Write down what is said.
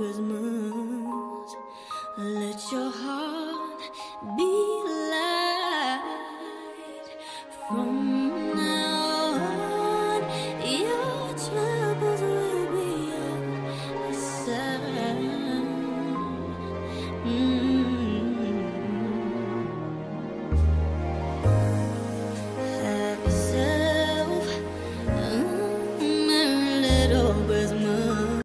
'cause